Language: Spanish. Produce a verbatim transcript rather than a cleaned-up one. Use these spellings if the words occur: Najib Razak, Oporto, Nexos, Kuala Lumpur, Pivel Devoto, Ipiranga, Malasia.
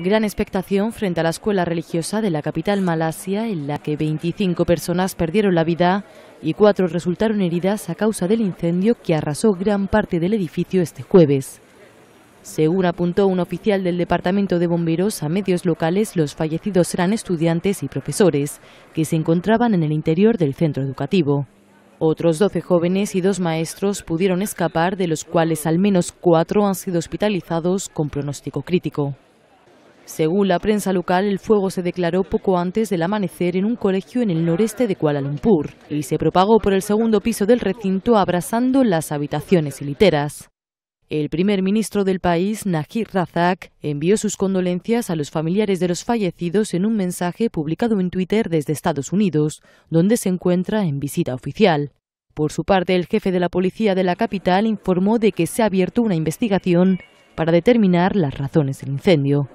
Gran expectación frente a la escuela religiosa de la capital Malasia, en la que veinticinco personas perdieron la vida y cuatro resultaron heridas a causa del incendio que arrasó gran parte del edificio este jueves. Según apuntó un oficial del Departamento de Bomberos a medios locales, los fallecidos eran estudiantes y profesores que se encontraban en el interior del centro educativo. Otros doce jóvenes y dos maestros pudieron escapar, de los cuales al menos cuatro han sido hospitalizados con pronóstico crítico. Según la prensa local, el fuego se declaró poco antes del amanecer en un colegio en el noreste de Kuala Lumpur y se propagó por el segundo piso del recinto, abrasando las habitaciones y literas. El primer ministro del país, Najib Razak, envió sus condolencias a los familiares de los fallecidos en un mensaje publicado en Twitter desde Estados Unidos, donde se encuentra en visita oficial. Por su parte, el jefe de la policía de la capital informó de que se ha abierto una investigación para determinar las razones del incendio.